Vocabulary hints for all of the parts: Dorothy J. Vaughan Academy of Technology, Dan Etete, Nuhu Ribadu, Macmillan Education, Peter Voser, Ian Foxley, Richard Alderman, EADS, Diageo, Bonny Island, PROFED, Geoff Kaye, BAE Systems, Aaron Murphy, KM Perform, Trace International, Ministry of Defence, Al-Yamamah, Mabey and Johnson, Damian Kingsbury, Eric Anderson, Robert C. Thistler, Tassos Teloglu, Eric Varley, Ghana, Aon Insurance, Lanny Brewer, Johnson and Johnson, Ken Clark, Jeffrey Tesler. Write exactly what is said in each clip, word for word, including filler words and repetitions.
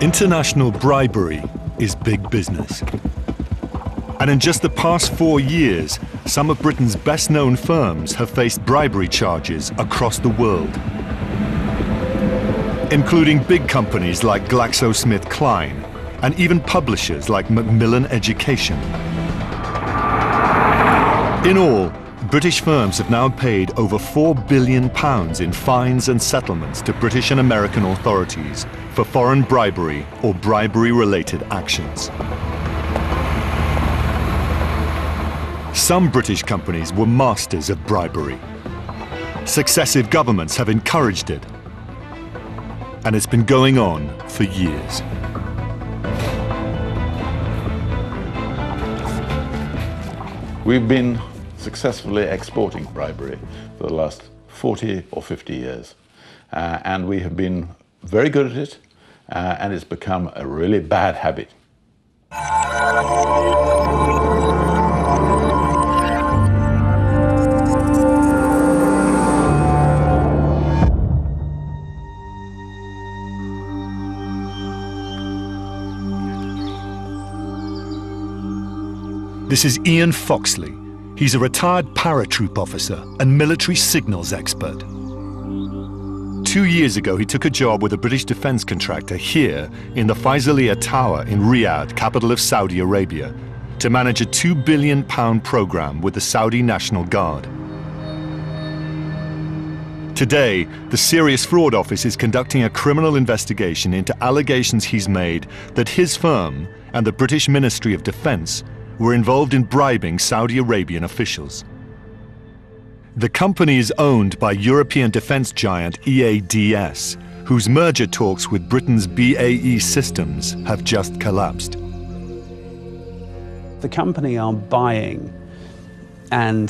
International bribery is big business. And in just the past four years, some of Britain's best-known firms have faced bribery charges across the world, including big companies like GlaxoSmithKline and even publishers like Macmillan Education. In all, British firms have now paid over four billion pounds in fines and settlements to British and American authorities for foreign bribery or bribery-related actions. Some British companies were masters of bribery. Successive governments have encouraged it, and it's been going on for years. We've been successfully exporting bribery for the last forty or fifty years. Uh, and we have been very good at it, uh, and it's become a really bad habit. This is Ian Foxley. He's a retired paratroop officer and military signals expert. Two years ago, he took a job with a British defence contractor here in the Faisaliyah Tower in Riyadh, capital of Saudi Arabia, to manage a two billion pound programme with the Saudi National Guard. Today, the Serious Fraud Office is conducting a criminal investigation into allegations he's made that his firm and the British Ministry of Defence were involved in bribing Saudi Arabian officials. The company is owned by European defence giant E A D S, whose merger talks with Britain's B A E Systems have just collapsed. The company are buying and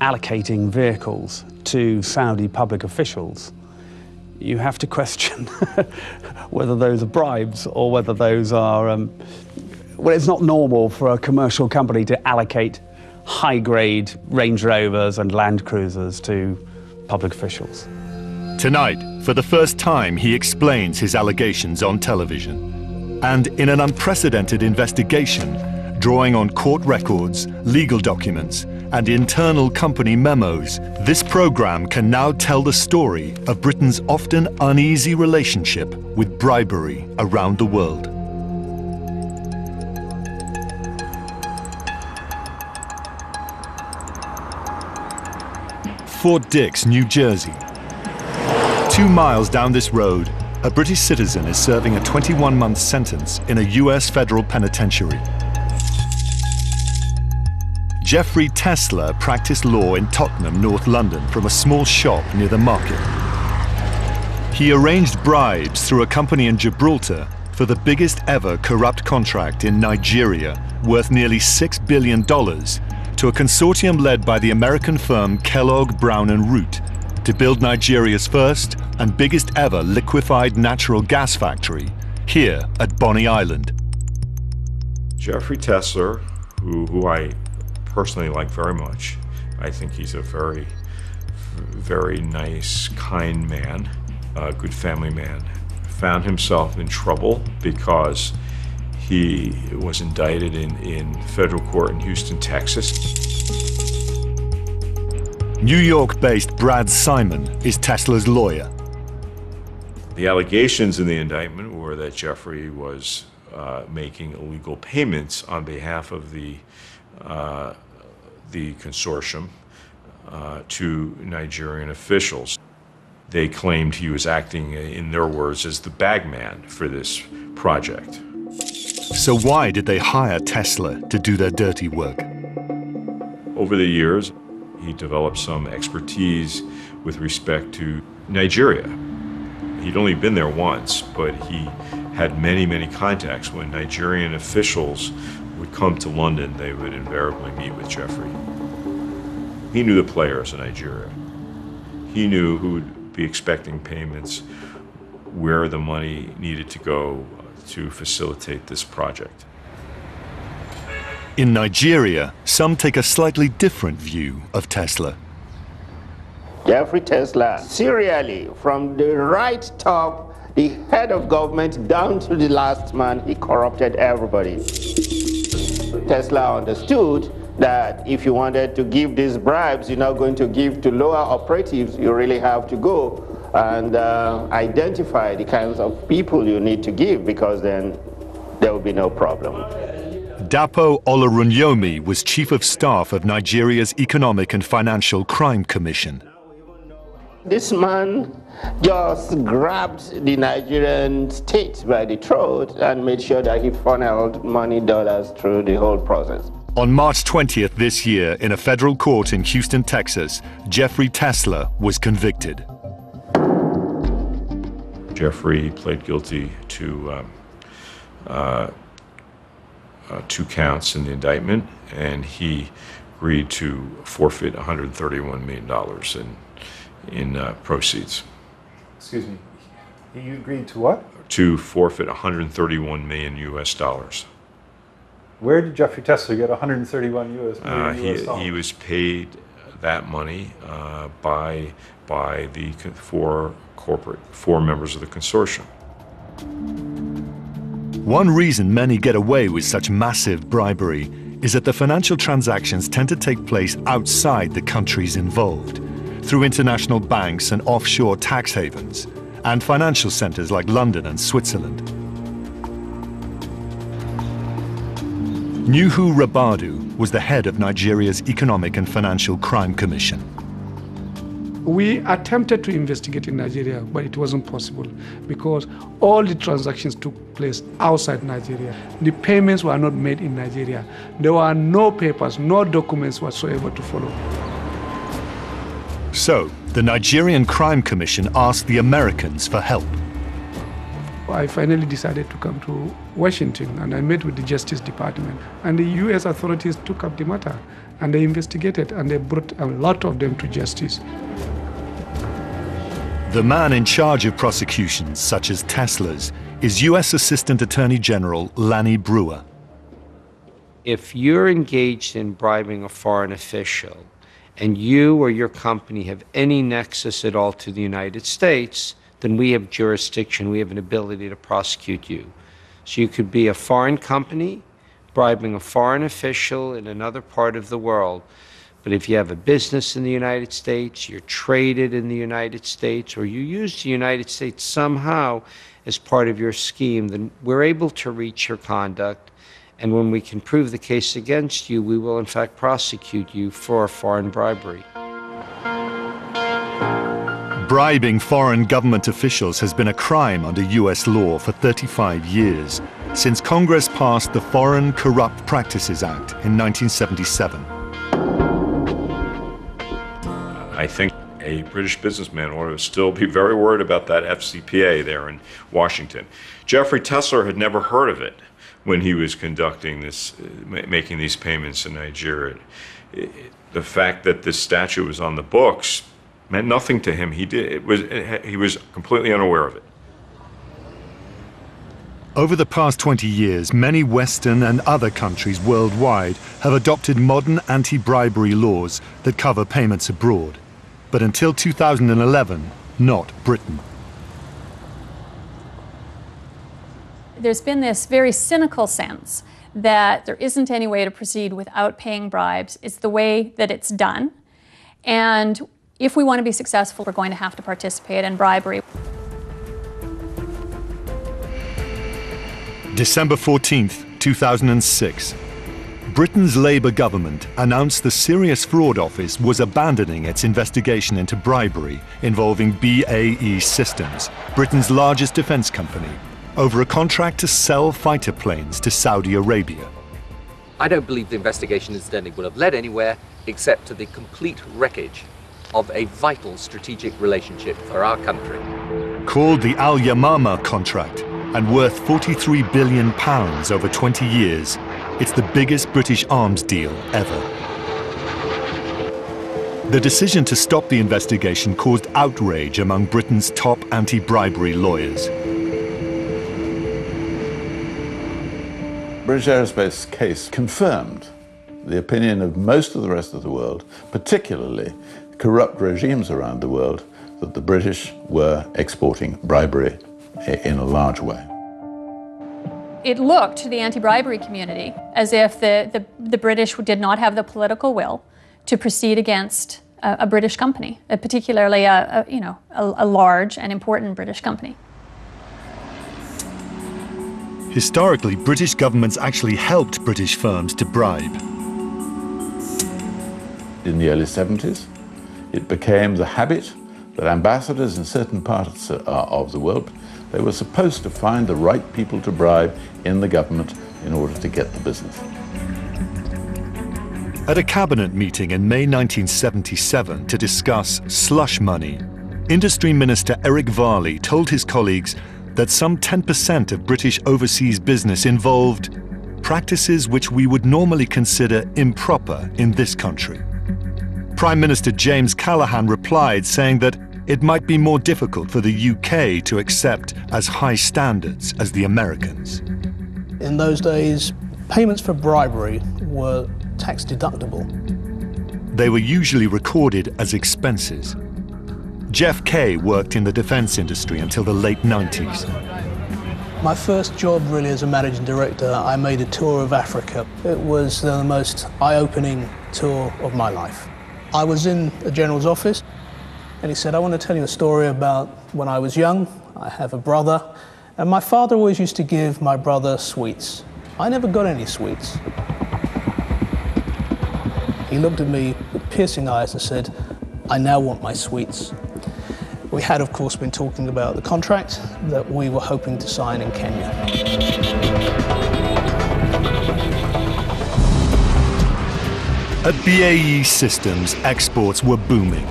allocating vehicles to Saudi public officials. You have to question whether those are bribes or whether those are um, well, it's not normal for a commercial company to allocate high-grade Range Rovers and Land Cruisers to public officials. Tonight, for the first time, he explains his allegations on television. And in an unprecedented investigation, drawing on court records, legal documents, and internal company memos, this programme can now tell the story of Britain's often uneasy relationship with bribery around the world. Fort Dix, New Jersey. Two miles down this road, a British citizen is serving a twenty-one month sentence in a U S federal penitentiary. Jeffrey Tesler practiced law in Tottenham, North London, from a small shop near the market. He arranged bribes through a company in Gibraltar for the biggest ever corrupt contract in Nigeria, worth nearly six billion dollars, to a consortium led by the American firm Kellogg, Brown and Root to build Nigeria's first and biggest ever liquefied natural gas factory here at Bonny Island. Jeffrey Tesler, who, who I personally like very much, I think he's a very, very nice, kind man, a good family man, found himself in trouble because he was indicted in, in federal court in Houston, Texas. New York-based Brad Simon is Tesla's lawyer. The allegations in the indictment were that Jeffrey was uh, making illegal payments on behalf of the, uh, the consortium uh, to Nigerian officials. They claimed he was acting, in their words, as the bagman for this project. So why did they hire Tesler to do their dirty work? Over the years, he developed some expertise with respect to Nigeria. He'd only been there once, but he had many, many contacts. When Nigerian officials would come to London, they would invariably meet with Jeffrey. He knew the players in Nigeria. He knew who would be expecting payments, where the money needed to go to facilitate this project. In Nigeria, some take a slightly different view of Tesler. Jeffrey Tesler, serially, from the right top the head of government down to the last man, he corrupted everybody. Tesler understood that if you wanted to give these bribes, you're not going to give to lower operatives, you really have to go and uh, identify the kinds of people you need to give, because then there will be no problem. Dapo Olorunyomi was Chief of Staff of Nigeria's Economic and Financial Crime Commission. This man just grabbed the Nigerian state by the throat and made sure that he funneled money dollars through the whole process. On March twentieth this year, in a federal court in Houston, Texas, Jeffrey Tesler was convicted. Jeffrey pled guilty to um, uh, uh, two counts in the indictment, and he agreed to forfeit one hundred thirty-one million dollars in in uh, proceeds. Excuse me, you agreed to what? To forfeit one hundred thirty-one million U S dollars. Where did Jeffrey Tesler get one hundred thirty-one million U S dollars? Uh, he, he was paid that money uh, by, by the four corporate, four members of the consortium. One reason many get away with such massive bribery is that the financial transactions tend to take place outside the countries involved, through international banks and offshore tax havens, and financial centres like London and Switzerland. Nuhu Ribadu was the head of Nigeria's Economic and Financial Crime Commission. We attempted to investigate in Nigeria, but it wasn't possible because all the transactions took place outside Nigeria. The payments were not made in Nigeria. There were no papers, no documents whatsoever to follow. So, the Nigerian Crime Commission asked the Americans for help. I finally decided to come to Washington, and I met with the Justice Department. And the U S authorities took up the matter, and they investigated, and they brought a lot of them to justice. The man in charge of prosecutions, such as Tesler's, is U S Assistant Attorney General Lanny Brewer. If you're engaged in bribing a foreign official, and you or your company have any nexus at all to the United States, then we have jurisdiction, we have an ability to prosecute you. So you could be a foreign company bribing a foreign official in another part of the world, but if you have a business in the United States, you're traded in the United States, or you use the United States somehow as part of your scheme, then we're able to reach your conduct. And when we can prove the case against you, we will in fact prosecute you for foreign bribery. Bribing foreign government officials has been a crime under U S law for thirty-five years, since Congress passed the Foreign Corrupt Practices Act in nineteen seventy-seven. I think a British businessman ought to still be very worried about that F C P A there in Washington. Jeffrey Tesler had never heard of it when he was conducting this, uh, making these payments in Nigeria. It, it, the fact that this statute was on the books meant nothing to him. He did, it was, it, he was completely unaware of it. Over the past twenty years, many Western and other countries worldwide have adopted modern anti-bribery laws that cover payments abroad. But until two thousand eleven, not Britain. There's been this very cynical sense that there isn't any way to proceed without paying bribes. It's the way that it's done. And if we want to be successful, we're going to have to participate in bribery. December fourteenth, two thousand six. Britain's Labour government announced the Serious Fraud Office was abandoning its investigation into bribery involving B A E Systems, Britain's largest defence company, over a contract to sell fighter planes to Saudi Arabia. I don't believe the investigation incidentally will have led anywhere except to the complete wreckage of a vital strategic relationship for our country. Called the Al-Yamamah contract and worth forty-three billion pounds over twenty years, it's the biggest British arms deal ever. The decision to stop the investigation caused outrage among Britain's top anti-bribery lawyers. British Aerospace case confirmed the opinion of most of the rest of the world, particularly corrupt regimes around the world, that the British were exporting bribery in a large way. It looked to the anti-bribery community as if the, the, the British did not have the political will to proceed against a, a British company, a particularly a, a, you know, a, a large and important British company. Historically, British governments actually helped British firms to bribe. In the early seventies, it became the habit that ambassadors in certain parts of the world, they were supposed to find the right people to bribe in the government in order to get the business. At a cabinet meeting in May nineteen seventy-seven to discuss slush money, Industry Minister Eric Varley told his colleagues that some ten percent of British overseas business involved practices which we would normally consider improper in this country. Prime Minister James Callaghan replied saying that it might be more difficult for the U K to accept as high standards as the Americans. In those days, payments for bribery were tax deductible. They were usually recorded as expenses. Geoff Kaye worked in the defence industry until the late nineties. My first job really as a managing director, I made a tour of Africa. It was the most eye-opening tour of my life. I was in the general's office, and he said, I want to tell you a story about when I was young. I have a brother, and my father always used to give my brother sweets. I never got any sweets. He looked at me with piercing eyes and said, I now want my sweets. We had, of course, been talking about the contract that we were hoping to sign in Kenya. At B A E Systems, exports were booming.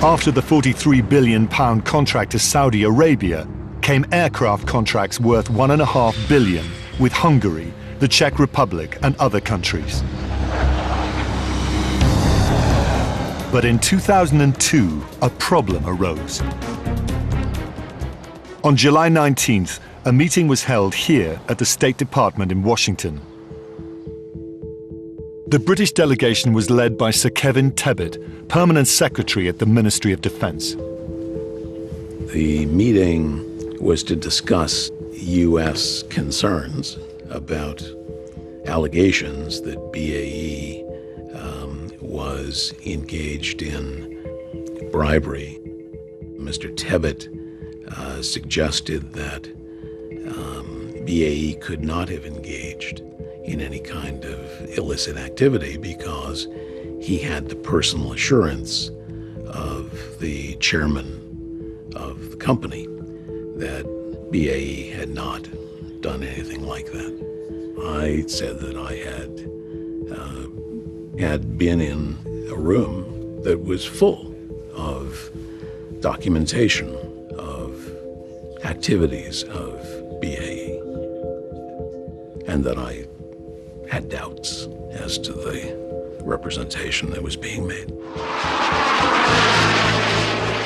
After the forty-three billion pound contract to Saudi Arabia came aircraft contracts worth one point five billion pounds with Hungary, the Czech Republic and other countries. But in two thousand two, a problem arose. On July nineteenth, a meeting was held here at the State Department in Washington. The British delegation was led by Sir Kevin Tebbit, Permanent Secretary at the Ministry of Defence. The meeting was to discuss U S concerns about allegations that B A E um, was engaged in bribery. Mister Tebbit uh, suggested that um, B A E could not have engaged in any kind of illicit activity because he had the personal assurance of the chairman of the company that B A E had not done anything like that. I said that I had uh, had been in a room that was full of documentation of activities of B A E, and that I had doubts as to the representation that was being made.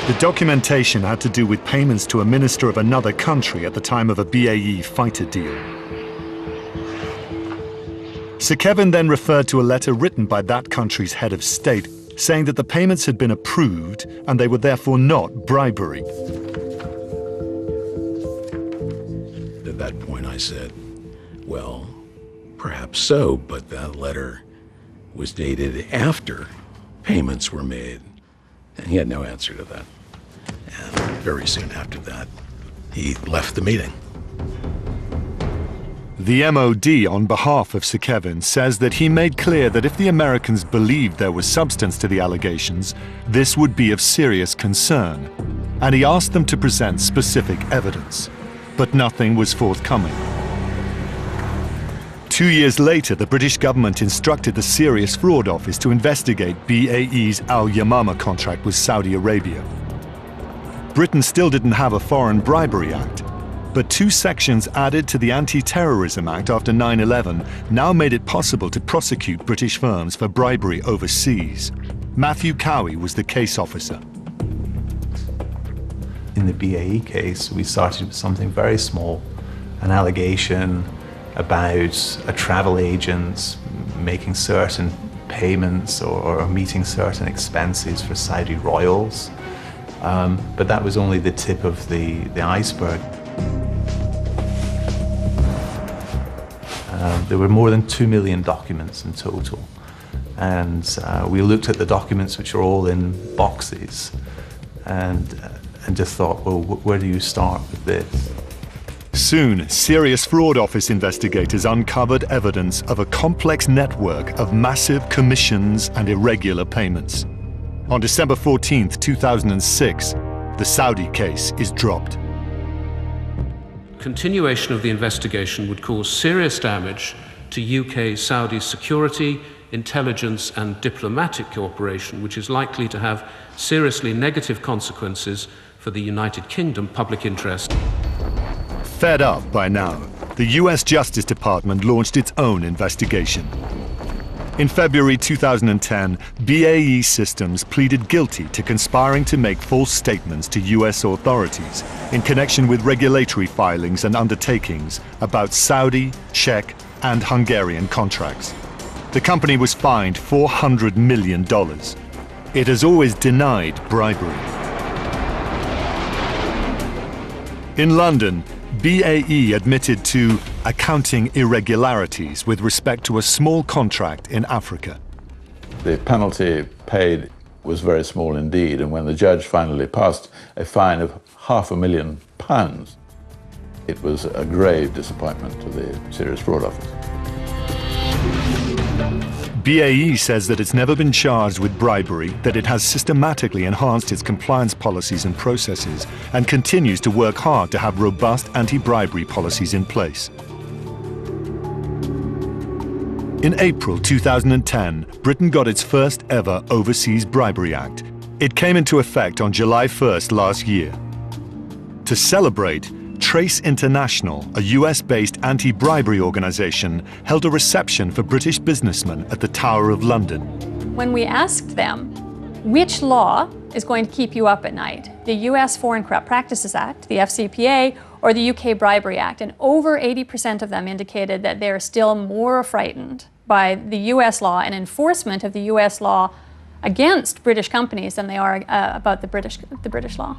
The documentation had to do with payments to a minister of another country at the time of a B A E fighter deal. Sir Kevin then referred to a letter written by that country's head of state saying that the payments had been approved and they were therefore not bribery. At that point I said, well, perhaps so, but that letter was dated after payments were made. And he had no answer to that. And very soon after that, he left the meeting. The M O D, on behalf of Sir Kevin, says that he made clear that if the Americans believed there was substance to the allegations, this would be of serious concern. And he asked them to present specific evidence. But nothing was forthcoming. Two years later, the British government instructed the Serious Fraud Office to investigate B A E's Al-Yamamah contract with Saudi Arabia. Britain still didn't have a Foreign Bribery Act, but two sections added to the Anti-Terrorism Act after nine eleven now made it possible to prosecute British firms for bribery overseas. Matthew Cowie was the case officer. In the B A E case, we started with something very small, an allegation about a travel agent making certain payments or, or meeting certain expenses for Saudi royals. Um, but that was only the tip of the, the iceberg. Uh, there were more than two million documents in total. And uh, we looked at the documents, which are all in boxes, and, uh, and just thought, well, wh where do you start with this? Soon, Serious Fraud Office investigators uncovered evidence of a complex network of massive commissions and irregular payments. On December fourteenth, two thousand six, the Saudi case is dropped. Continuation of the investigation would cause serious damage to U K-Saudi security, intelligence and diplomatic cooperation, which is likely to have seriously negative consequences for the United Kingdom public interest. Fed up by now, the U S Justice Department launched its own investigation. In February two thousand ten, B A E Systems pleaded guilty to conspiring to make false statements to U S authorities in connection with regulatory filings and undertakings about Saudi, Czech and Hungarian contracts. The company was fined four hundred million dollars. It has always denied bribery. In London, B A E admitted to accounting irregularities with respect to a small contract in Africa. The penalty paid was very small indeed, and when the judge finally passed a fine of half a million pounds, it was a grave disappointment to the Serious Fraud Office. B A E says that it's never been charged with bribery, that it has systematically enhanced its compliance policies and processes, and continues to work hard to have robust anti-bribery policies in place. In April two thousand ten, Britain got its first ever Overseas Bribery Act. It came into effect on July first last year. To celebrate, Trace International, a U S-based anti-bribery organization, held a reception for British businessmen at the Tower of London. When we asked them, which law is going to keep you up at night? The U S Foreign Corrupt Practices Act, the F C P A, or the U K Bribery Act? And over eighty percent of them indicated that they're still more frightened by the U S law and enforcement of the U S law against British companies than they are uh, about the British, the British law.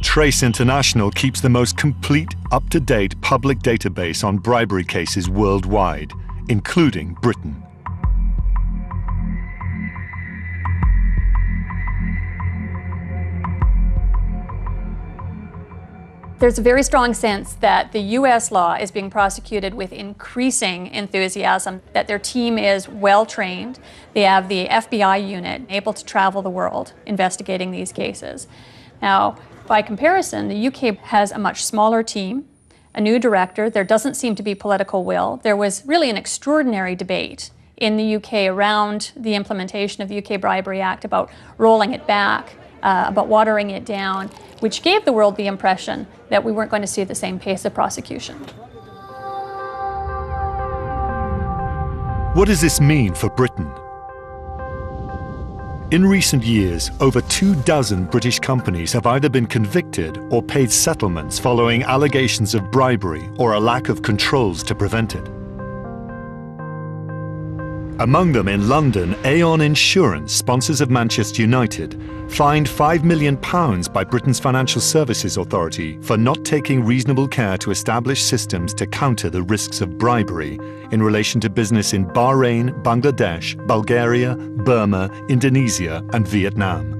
Trace International keeps the most complete, up-to-date public database on bribery cases worldwide, including Britain. There's a very strong sense that the U S law is being prosecuted with increasing enthusiasm, that their team is well-trained. They have the F B I unit able to travel the world investigating these cases. Now, by comparison, the U K has a much smaller team, a new director. There doesn't seem to be political will. There was really an extraordinary debate in the U K around the implementation of the U K Bribery Act, about rolling it back, uh, about watering it down, which gave the world the impression that we weren't going to see the same pace of prosecution. What does this mean for Britain? In recent years, over two dozen British companies have either been convicted or paid settlements following allegations of bribery or a lack of controls to prevent it. Among them in London, Aon Insurance, sponsors of Manchester United, fined five million pounds by Britain's Financial Services Authority for not taking reasonable care to establish systems to counter the risks of bribery in relation to business in Bahrain, Bangladesh, Bulgaria, Burma, Indonesia and Vietnam.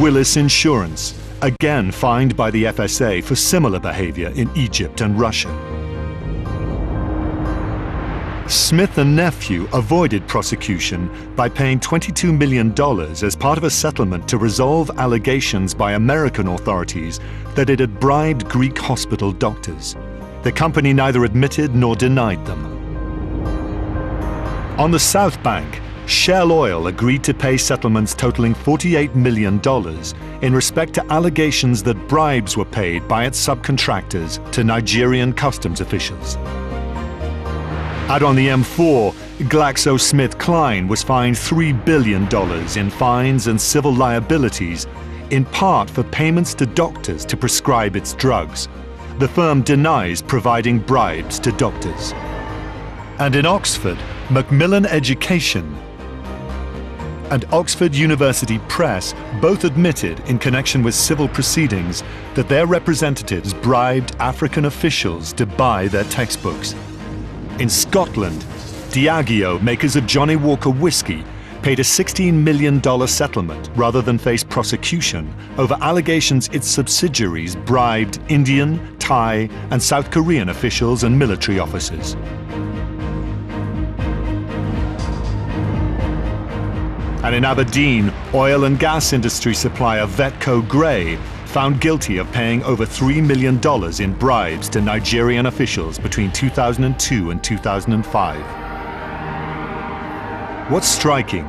Willis Insurance, again fined by the F S A for similar behavior in Egypt and Russia. Smith and Nephew avoided prosecution by paying twenty-two million dollars as part of a settlement to resolve allegations by American authorities that it had bribed Greek hospital doctors. The company neither admitted nor denied them. On the South Bank, Shell Oil agreed to pay settlements totaling forty-eight million dollars in respect to allegations that bribes were paid by its subcontractors to Nigerian customs officials. Out on the M four, GlaxoSmithKline was fined three billion dollars in fines and civil liabilities, in part for payments to doctors to prescribe its drugs. The firm denies providing bribes to doctors. And in Oxford, Macmillan Education and Oxford University Press both admitted in connection with civil proceedings that their representatives bribed African officials to buy their textbooks. In Scotland, Diageo, makers of Johnny Walker whiskey, paid a sixteen million dollars settlement rather than face prosecution over allegations its subsidiaries bribed Indian, Thai, and South Korean officials and military officers. And in Aberdeen, oil and gas industry supplier Vetco Gray found guilty of paying over three million dollars in bribes to Nigerian officials between two thousand two and two thousand five. What's striking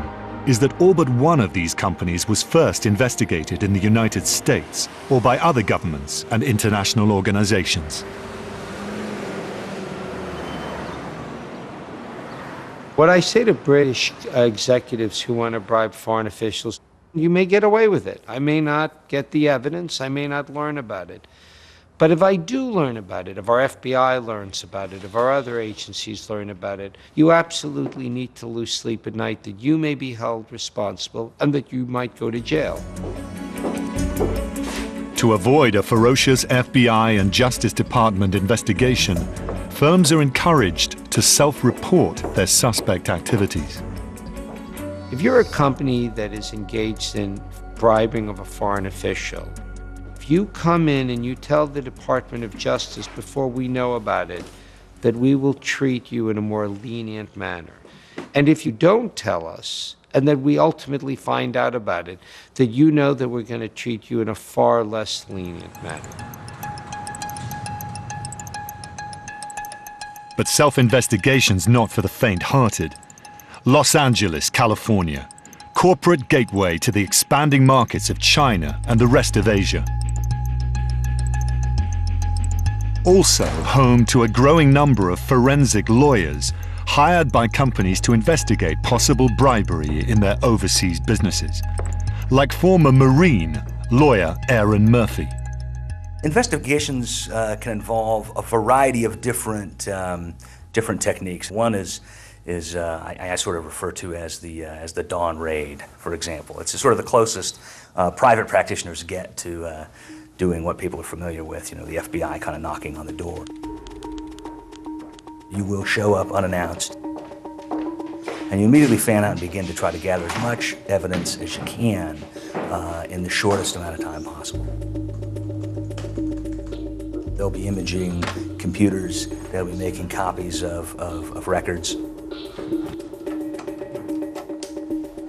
is that all but one of these companies was first investigated in the United States or by other governments and international organizations. What I say to British executives who want to bribe foreign officials, you may get away with it. I may not get the evidence, I may not learn about it. But if I do learn about it, if our F B I learns about it, if our other agencies learn about it, you absolutely need to lose sleep at night that you may be held responsible and that you might go to jail. To avoid a ferocious F B I and Justice Department investigation, firms are encouraged to self-report their suspect activities. If you're a company that is engaged in bribing of a foreign official, if you come in and you tell the Department of Justice before we know about it, that we will treat you in a more lenient manner. And if you don't tell us, and that we ultimately find out about it, that you know that we're going to treat you in a far less lenient manner. But self-investigation's not for the faint-hearted. Los Angeles, California, corporate gateway to the expanding markets of China and the rest of Asia. Also home to a growing number of forensic lawyers hired by companies to investigate possible bribery in their overseas businesses, like former Marine lawyer Aaron Murphy. Investigations uh, can involve a variety of different um, different techniques. One is is uh, I, I sort of refer to as the uh, as the dawn raid, for example. It's sort of the closest uh, private practitioners get to uh, doing what people are familiar with. You know, the F B I kind of knocking on the door. You will show up unannounced, and you immediately fan out and begin to try to gather as much evidence as you can uh, in the shortest amount of time possible. They'll be imaging computers, they'll be making copies of, of, of records.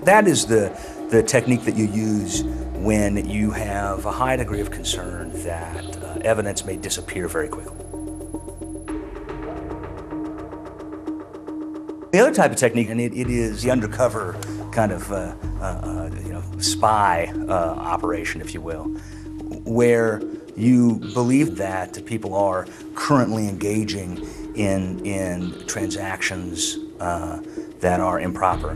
That is the, the technique that you use when you have a high degree of concern that uh, evidence may disappear very quickly. The other type of technique, and it, it is the undercover kind of uh, uh, you know, spy uh, operation, if you will, where you believe that people are currently engaging in, in transactions uh, that are improper,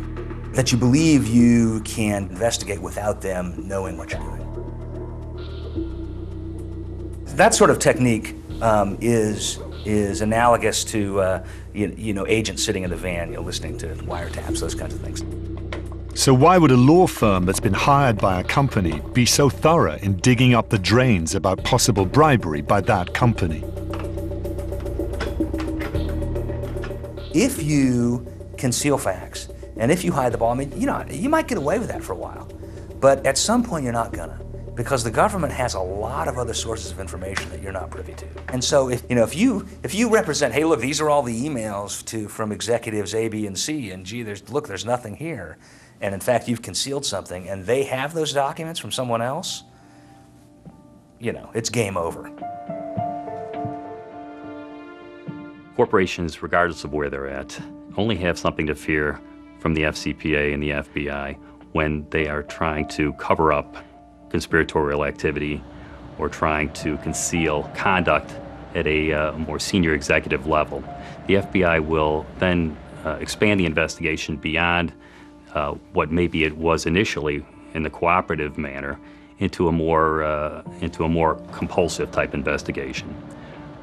that you believe you can investigate without them knowing what you're doing. That sort of technique um, is, is analogous to uh, you, you know, agents sitting in the van, you know, listening to wiretaps, those kinds of things. So why would a law firm that's been hired by a company be so thorough in digging up the drains about possible bribery by that company? If you conceal facts and if you hide the ball, I mean, you know, you might get away with that for a while, but at some point you're not gonna, because the government has a lot of other sources of information that you're not privy to. And so if you know if you if you represent, hey, look, these are all the emails to from executives A, B, and C, and gee, there's look, there's nothing here. And in fact, you've concealed something, and they have those documents from someone else, you know, it's game over. Corporations, regardless of where they're at, only have something to fear from the F C P A and the F B I when they are trying to cover up conspiratorial activity or trying to conceal conduct at a uh, more senior executive level. The F B I will then uh, expand the investigation beyond Uh, what maybe it was initially in the cooperative manner into a more uh, into a more compulsive type investigation,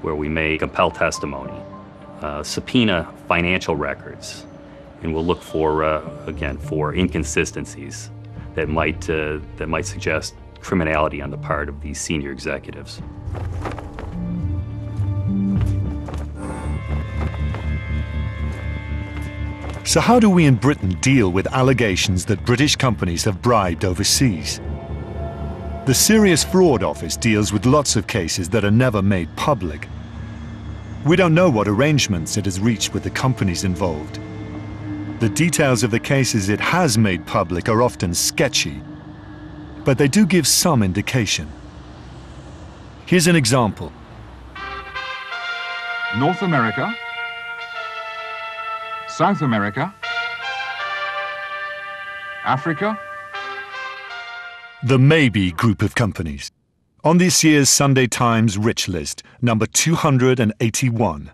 where we may compel testimony, uh, subpoena financial records, and we'll look for, uh, again, for inconsistencies that might, uh, that might suggest criminality on the part of these senior executives. So how do we in Britain deal with allegations that British companies have bribed overseas? The Serious Fraud Office deals with lots of cases that are never made public. We don't know what arrangements it has reached with the companies involved. The details of the cases it has made public are often sketchy, but they do give some indication. Here's an example. North America, South America, Africa. The Mabey Group of companies. On this year's Sunday Times Rich List, number two hundred eighty-one,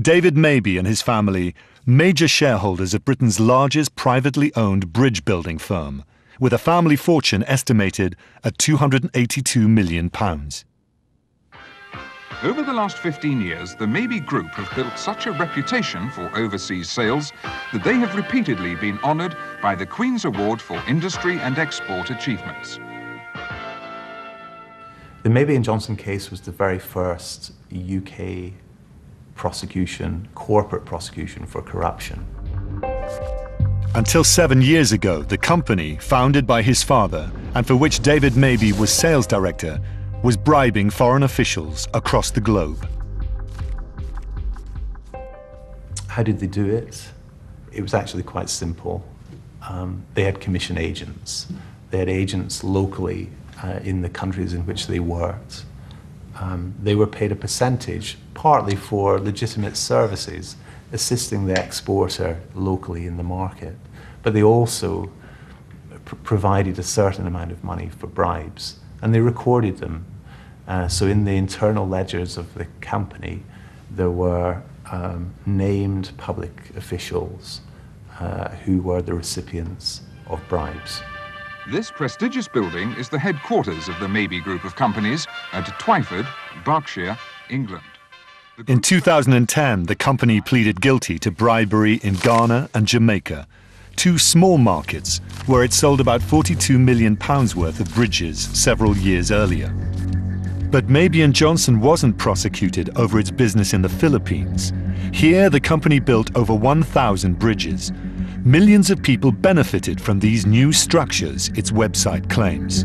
David Mabey and his family, major shareholders of Britain's largest privately owned bridge building firm, with a family fortune estimated at two hundred eighty-two million pounds. Over the last fifteen years, the Mabey Group have built such a reputation for overseas sales that they have repeatedly been honoured by the Queen's Award for Industry and Export Achievements. The Mabey and Johnson case was the very first U K prosecution, corporate prosecution for corruption. Until seven years ago, the company, founded by his father, and for which David Mabey was sales director, was bribing foreign officials across the globe. How did they do it? It was actually quite simple. Um, they had commission agents. They had agents locally uh, in the countries in which they worked. Um, they were paid a percentage, partly for legitimate services, assisting the exporter locally in the market. But they also pr provided a certain amount of money for bribes. And they recorded them. Uh, so in the internal ledgers of the company, there were um, named public officials uh, who were the recipients of bribes. This prestigious building is the headquarters of the Mabey Group of companies at Twyford, Berkshire, England. In two thousand ten, the company pleaded guilty to bribery in Ghana and Jamaica, two small markets where it sold about forty-two million pounds worth of bridges several years earlier. But Mabey and Johnson wasn't prosecuted over its business in the Philippines. Here, the company built over one thousand bridges. Millions of people benefited from these new structures, its website claims.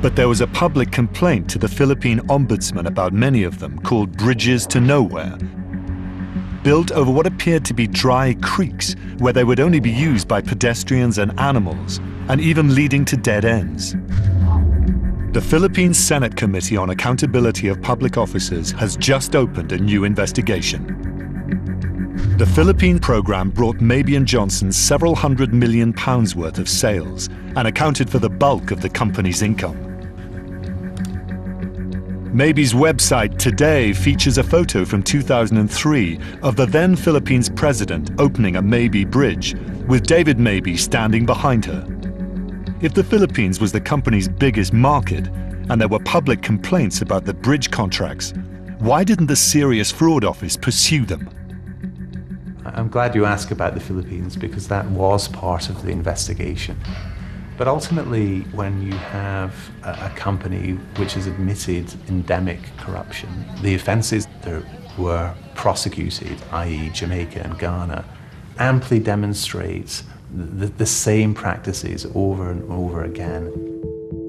But there was a public complaint to the Philippine Ombudsman about many of them, called Bridges to Nowhere, built over what appeared to be dry creeks, where they would only be used by pedestrians and animals, and even leading to dead ends. The Philippine Senate Committee on Accountability of Public Officers has just opened a new investigation. The Philippine program brought Mabey and Johnson several hundred million pounds worth of sales and accounted for the bulk of the company's income. Mabey's website today features a photo from two thousand three of the then Philippines president opening a Mabey bridge, with David Mabey standing behind her. If the Philippines was the company's biggest market and there were public complaints about the bridge contracts, why didn't the Serious Fraud Office pursue them? I'm glad you ask about the Philippines, because that was part of the investigation. But ultimately, when you have a, a company which has admitted endemic corruption, the offences that were prosecuted, that is Jamaica and Ghana, amply demonstrates the, the same practices over and over again.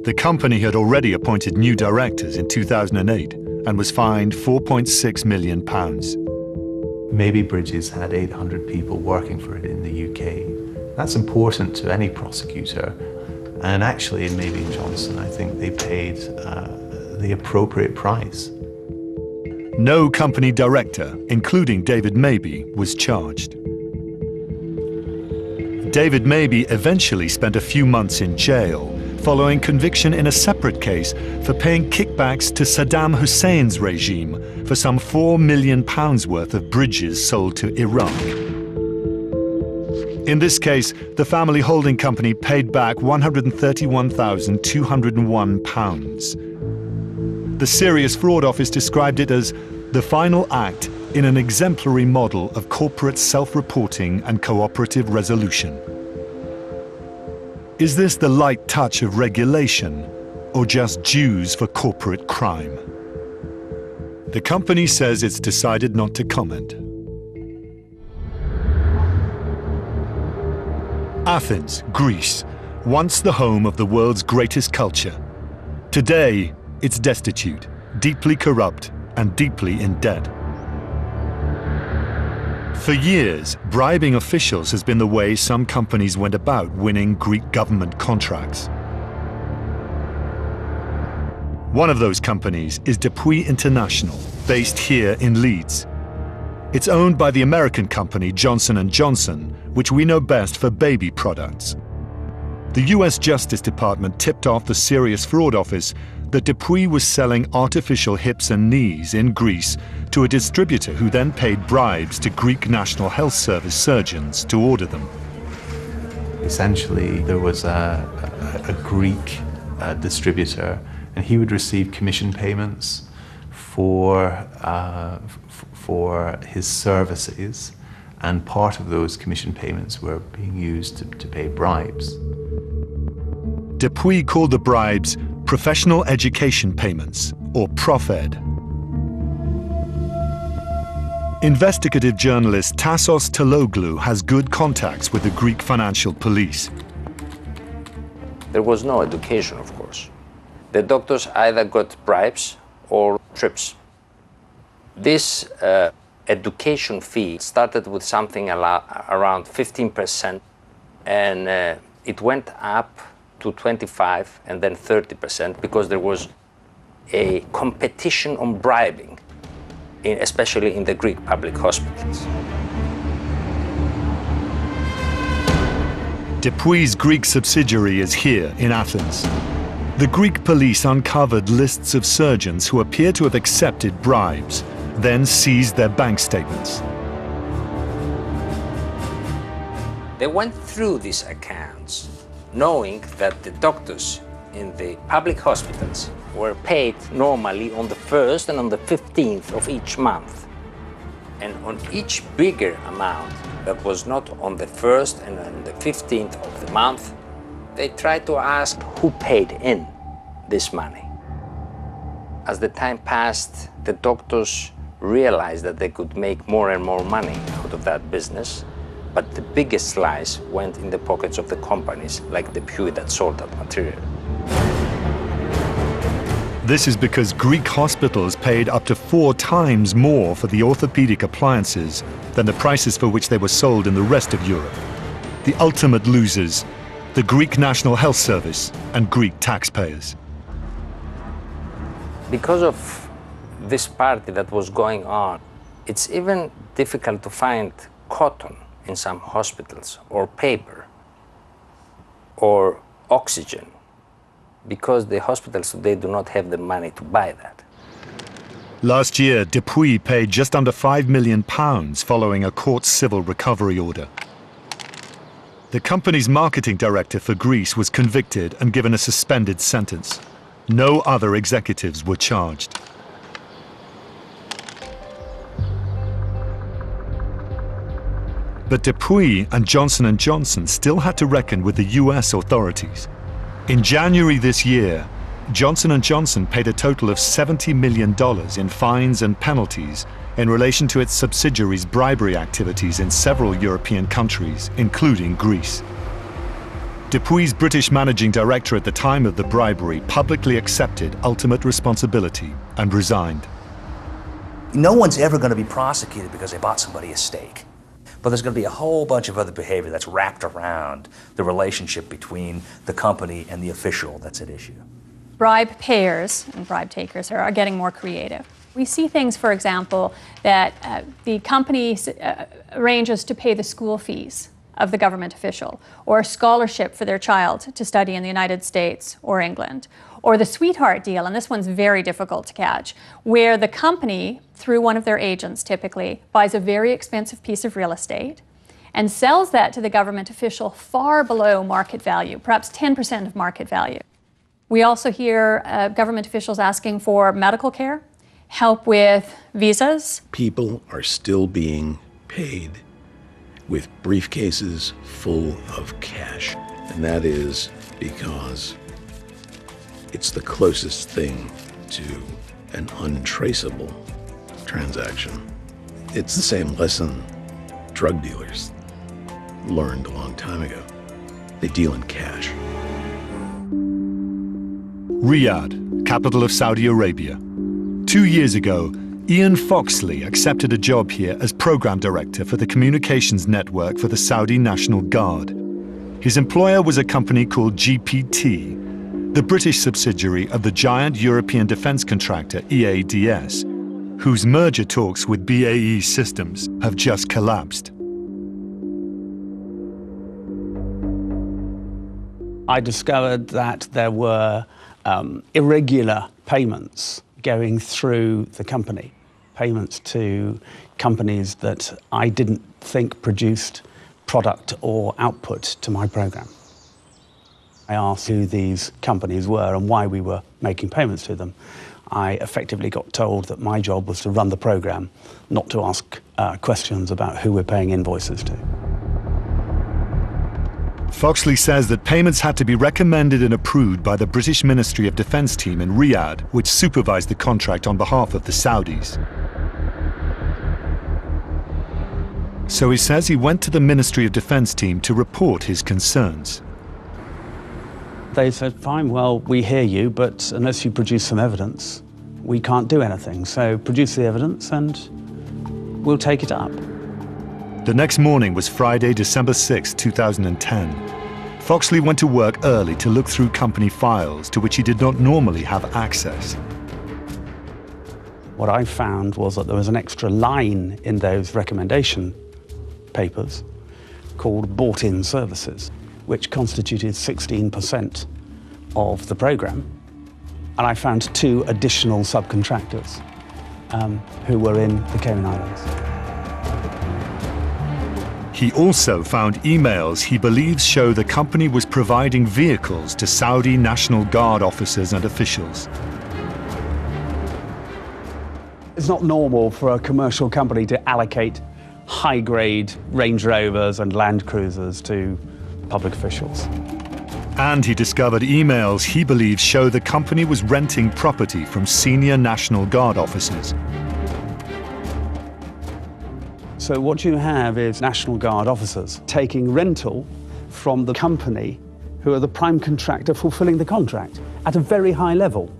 The company had already appointed new directors in two thousand eight and was fined four point six million pounds. Mabey Bridges had eight hundred people working for it in the U K. That's important to any prosecutor. And actually, in Mabey and Johnson, I think they paid uh, the appropriate price. No company director, including David Mabey, was charged. David Mabey eventually spent a few months in jail, following conviction in a separate case for paying kickbacks to Saddam Hussein's regime for some four million pounds worth of bridges sold to Iraq. In this case, the family holding company paid back one hundred thirty-one thousand two hundred and one pounds. The Serious Fraud Office described it as the final act in an exemplary model of corporate self-reporting and cooperative resolution. Is this the light touch of regulation, or just dues for corporate crime? The company says it's decided not to comment. Athens, Greece, once the home of the world's greatest culture. Today, it's destitute, deeply corrupt, and deeply in debt. For years, bribing officials has been the way some companies went about winning Greek government contracts. One of those companies is Depuy International, based here in Leeds. It's owned by the American company Johnson and Johnson, which we know best for baby products. The U S Justice Department tipped off the Serious Fraud Office that Depuy was selling artificial hips and knees in Greece to a distributor who then paid bribes to Greek National Health Service surgeons to order them. Essentially, there was a, a, a Greek uh, distributor, and he would receive commission payments for, uh, f for his services, and part of those commission payments were being used to, to pay bribes. Depuy called the bribes Professional Education Payments, or PROFED. Investigative journalist Tassos Teloglu has good contacts with the Greek financial police. There was no education, of course. The doctors either got bribes or trips. This uh, education fee started with something around fifteen percent, and uh, it went up to twenty-five and then thirty percent, because there was a competition on bribing, in, especially in the Greek public hospitals. Depuy's Greek subsidiary is here in Athens. The Greek police uncovered lists of surgeons who appear to have accepted bribes, then seized their bank statements. They went through these accounts, knowing that the doctors in the public hospitals were paid normally on the first and on the fifteenth of each month. And on each bigger amount that was not on the first and on the fifteenth of the month, they tried to ask who paid in this money. As the time passed, the doctors realized that they could make more and more money out of that business, but the biggest slice went in the pockets of the companies like Depuy that sold that material. This is because Greek hospitals paid up to four times more for the orthopedic appliances than the prices for which they were sold in the rest of Europe. The ultimate losers, the Greek National Health Service and Greek taxpayers. Because of this party that was going on, it's even difficult to find cotton in some hospitals, or paper, or oxygen, because the hospitals today do not have the money to buy that. Last year, Depuy paid just under five million pounds following a court civil recovery order. The company's marketing director for Greece was convicted and given a suspended sentence. No other executives were charged. But Depuy and Johnson and Johnson still had to reckon with the U S authorities. In January this year, Johnson and Johnson paid a total of seventy million dollars in fines and penalties in relation to its subsidiaries' bribery activities in several European countries, including Greece. Depuy's British managing director at the time of the bribery publicly accepted ultimate responsibility and resigned. No one's ever going to be prosecuted because they bought somebody a steak. But there's going to be a whole bunch of other behavior that's wrapped around the relationship between the company and the official that's at issue. Bribe payers and bribe takers are, are getting more creative. We see things, for example, that uh, the company uh, arranges to pay the school fees of the government official, or a scholarship for their child to study in the United States or England, or the sweetheart deal, and this one's very difficult to catch, where the company, through one of their agents typically, buys a very expensive piece of real estate and sells that to the government official far below market value, perhaps ten percent of market value. We also hear uh, government officials asking for medical care, help with visas. People are still being paid with briefcases full of cash. And that is because it's the closest thing to an untraceable transaction. It's the same lesson drug dealers learned a long time ago. They deal in cash. Riyadh, capital of Saudi Arabia. Two years ago, Ian Foxley accepted a job here as program director for the communications network for the Saudi National Guard. His employer was a company called G P T, the British subsidiary of the giant European defence contractor E A D S, whose merger talks with B A E Systems have just collapsed. I discovered that there were um, irregular payments going through the company, payments to companies that I didn't think produced product or output to my program. I asked who these companies were and why we were making payments to them. I effectively got told that my job was to run the program, not to ask uh, questions about who we're paying invoices to. Foxley says that payments had to be recommended and approved by the British Ministry of Defence team in Riyadh, which supervised the contract on behalf of the Saudis. So he says he went to the Ministry of Defence team to report his concerns. They said, fine, well, we hear you, but unless you produce some evidence, we can't do anything. So produce the evidence and we'll take it up. The next morning was Friday, December sixth, two thousand ten. Foxley went to work early to look through company files to which he did not normally have access. What I found was that there was an extra line in those recommendation papers called bought-in services, which constituted sixteen percent of the program. And I found two additional subcontractors um, who were in the Cayman Islands. He also found emails he believes show the company was providing vehicles to Saudi National Guard officers and officials. It's not normal for a commercial company to allocate high-grade Range Rovers and Land Cruisers to public officials. And he discovered emails he believes show the company was renting property from senior National Guard officers. So what you have is National Guard officers taking rental from the company who are the prime contractor fulfilling the contract at a very high level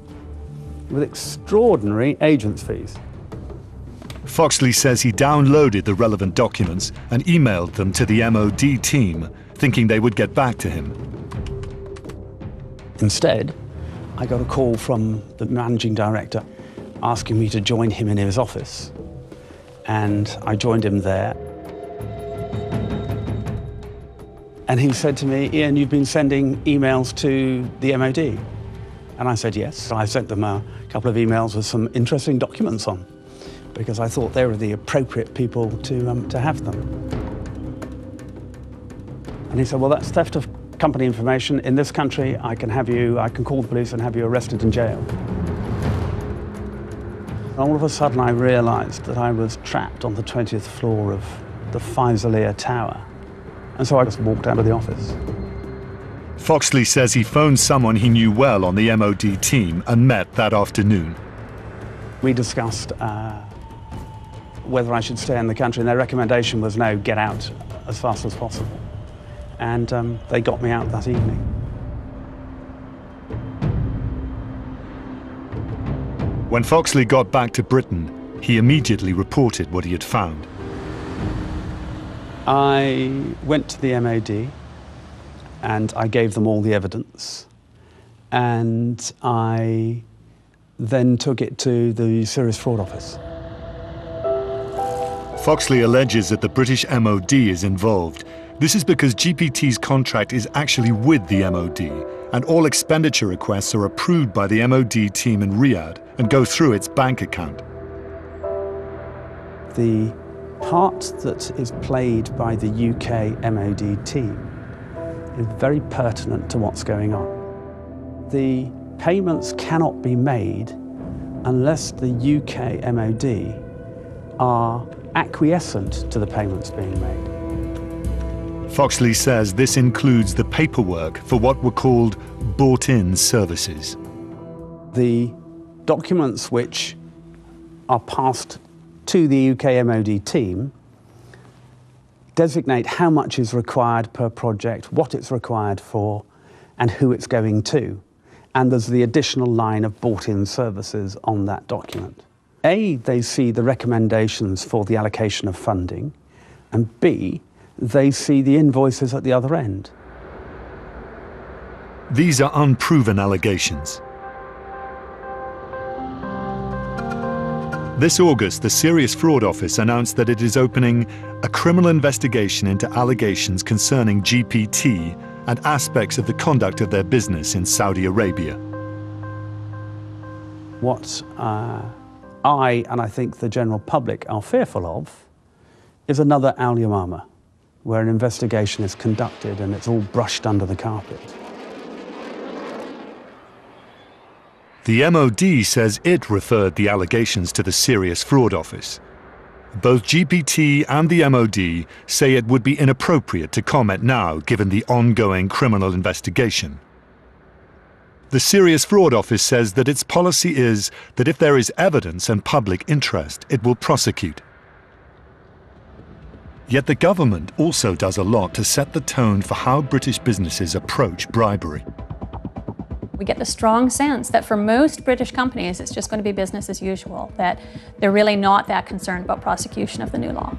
with extraordinary agents' fees. Foxley says he downloaded the relevant documents and emailed them to the M O D team, thinking they would get back to him. Instead, I got a call from the managing director asking me to join him in his office, and I joined him there. And he said to me, Ian, you've been sending emails to the M O D. And I said, yes. I sent them a couple of emails with some interesting documents on, because I thought they were the appropriate people to, um, to have them. And he said, well, that's theft of company information. In this country, I can have you, I can call the police and have you arrested in jail. And all of a sudden, I realized that I was trapped on the twentieth floor of the Faisaliyah Tower. And so I just walked out of the office. Foxley says he phoned someone he knew well on the M O D team and met that afternoon. We discussed uh, whether I should stay in the country, and their recommendation was no, get out as fast as possible. And um, they got me out that evening. When Foxley got back to Britain, he immediately reported what he had found. I went to the M O D and I gave them all the evidence, and I then took it to the Serious Fraud Office. Foxley alleges that the British M O D is involved. This is because G P T's contract is actually with the M O D, and all expenditure requests are approved by the M O D team in Riyadh and go through its bank account. The part that is played by the U K M O D team is very pertinent to what's going on. The payments cannot be made unless the U K M O D are acquiescent to the payments being made. Foxley says this includes the paperwork for what were called bought-in services. The documents which are passed to the U K M O D team designate how much is required per project, what it's required for, and who it's going to. And there's the additional line of bought-in services on that document. A, they see the recommendations for the allocation of funding, and B, they see the invoices at the other end. These are unproven allegations. This August, the Serious Fraud Office announced that it is opening a criminal investigation into allegations concerning G P T and aspects of the conduct of their business in Saudi Arabia. What uh, I, and I think the general public, are fearful of is another Al-Yamamah, where an investigation is conducted and it's all brushed under the carpet. The M O D says it referred the allegations to the Serious Fraud Office. Both G P T and the M O D say it would be inappropriate to comment now, given the ongoing criminal investigation. The Serious Fraud Office says that its policy is that if there is evidence and public interest, it will prosecute. Yet the government also does a lot to set the tone for how British businesses approach bribery. We get the strong sense that for most British companies, it's just going to be business as usual, that they're really not that concerned about prosecution of the new law.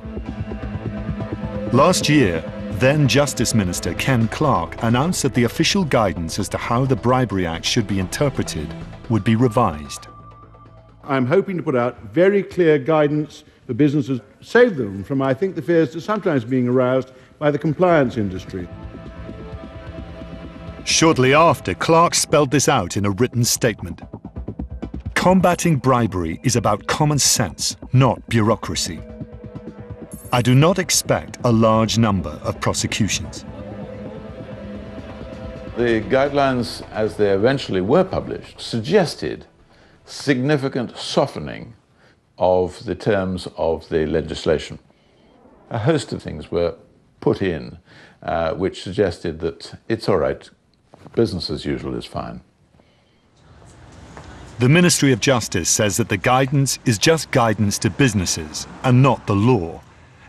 Last year, then Justice Minister Ken Clark announced that the official guidance as to how the Bribery Act should be interpreted would be revised. I'm hoping to put out very clear guidance for businesses, save them from, I think, the fears that are sometimes being aroused by the compliance industry. Shortly after, Clark spelled this out in a written statement. Combating bribery is about common sense, not bureaucracy. I do not expect a large number of prosecutions. The guidelines, as they eventually were published, suggested significant softening of the terms of the legislation. A host of things were put in, uh, which suggested that it's all right. Business as usual is fine. The Ministry of Justice says that the guidance is just guidance to businesses and not the law,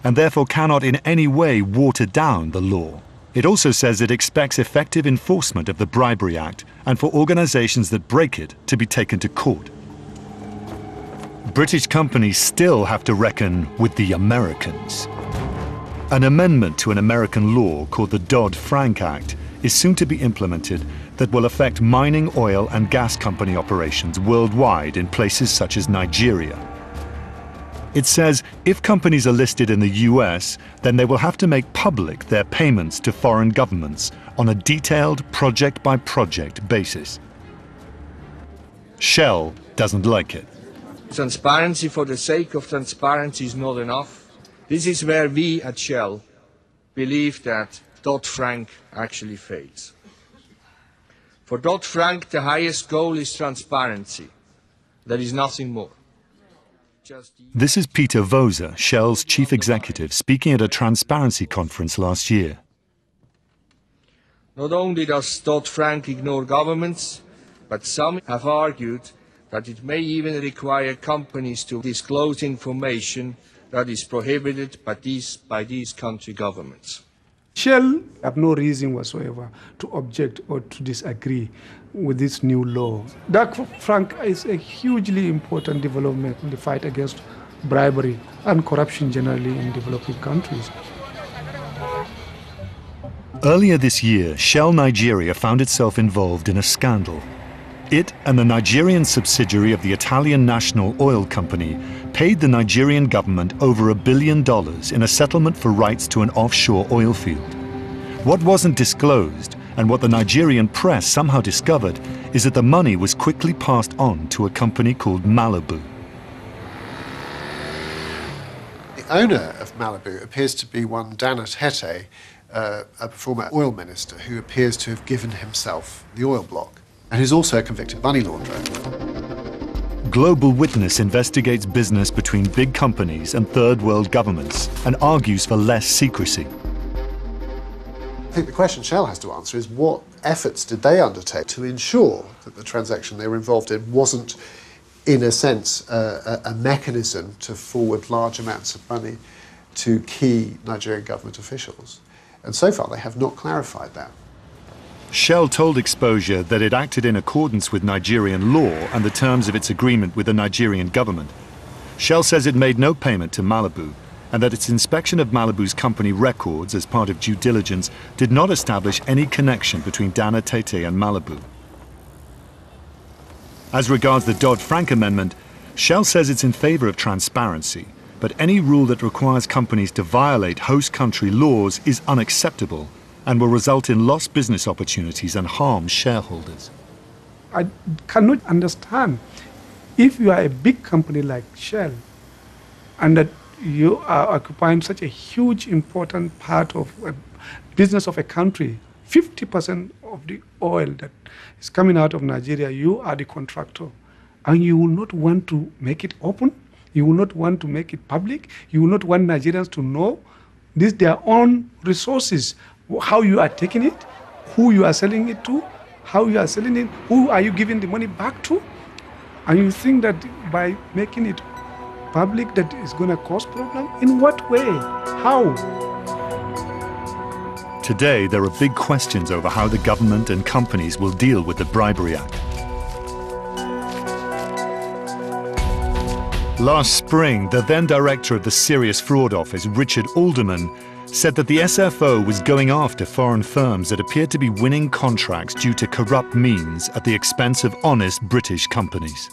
and therefore cannot in any way water down the law. It also says it expects effective enforcement of the Bribery Act and for organisations that break it to be taken to court. British companies still have to reckon with the Americans. An amendment to an American law called the Dodd-Frank Act is soon to be implemented that will affect mining, oil and gas company operations worldwide in places such as Nigeria. It says if companies are listed in the U S, then they will have to make public their payments to foreign governments on a detailed project-by-project basis. Shell doesn't like it. Transparency for the sake of transparency is not enough. This is where we at Shell believe that Dodd-Frank actually fails. For Dodd-Frank, the highest goal is transparency. There is nothing more. This is Peter Voser, Shell's chief executive, speaking at a transparency conference last year. Not only does Dodd-Frank ignore governments, but some have argued that it may even require companies to disclose information that is prohibited by these, by these country governments. Shell have no reason whatsoever to object or to disagree with this new law. Dodd-Frank is a hugely important development in the fight against bribery and corruption generally in developing countries. Earlier this year, Shell Nigeria found itself involved in a scandal. It and the Nigerian subsidiary of the Italian National Oil Company paid the Nigerian government over a billion dollars in a settlement for rights to an offshore oil field. What wasn't disclosed, and what the Nigerian press somehow discovered, is that the money was quickly passed on to a company called Malabu. The owner of Malabu appears to be one Dan Etete, uh, a former oil minister who appears to have given himself the oil block, and who's also a convicted money launderer. Global Witness investigates business between big companies and third world governments and argues for less secrecy. I think the question Shell has to answer is what efforts did they undertake to ensure that the transaction they were involved in wasn't, in a sense, uh, a, a mechanism to forward large amounts of money to key Nigerian government officials. And so far they have not clarified that. Shell told Exposure that it acted in accordance with Nigerian law and the terms of its agreement with the Nigerian government. Shell says it made no payment to Malabu and that its inspection of Malabu's company records as part of due diligence did not establish any connection between Dan Etete and Malabu. As regards the Dodd-Frank amendment, Shell says it's in favour of transparency, but any rule that requires companies to violate host country laws is unacceptable and will result in lost business opportunities and harm shareholders. I cannot understand if you are a big company like Shell and that you are occupying such a huge important part of a business of a country, fifty percent of the oil that is coming out of Nigeria, you are the contractor, and you will not want to make it open, you will not want to make it public, you will not want Nigerians to know this, their own resources, how you are taking it, who you are selling it to, how you are selling it, who are you giving the money back to. And you think that by making it public that is going to cause problem? In what way? How? Today, there are big questions over how the government and companies will deal with the Bribery Act. Last spring, the then director of the Serious Fraud Office, Richard Alderman, said that the S F O was going after foreign firms that appeared to be winning contracts due to corrupt means at the expense of honest British companies.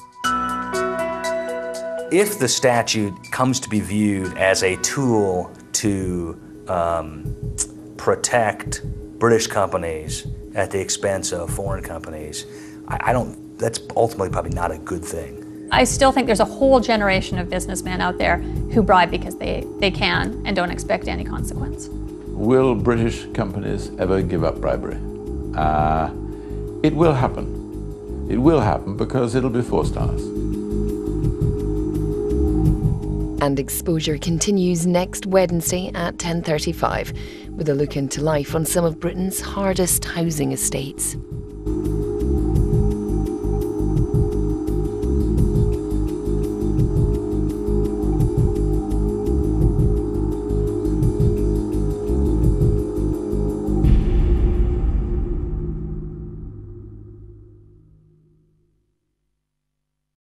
If the statute comes to be viewed as a tool to um, protect British companies at the expense of foreign companies, I, I don't, that's ultimately probably not a good thing. I still think there's a whole generation of businessmen out there who bribe because they, they can and don't expect any consequence. Will British companies ever give up bribery? Uh, it will happen. It will happen because it'll be forced on us. And Exposure continues next Wednesday at ten thirty-five with a look into life on some of Britain's hardest housing estates.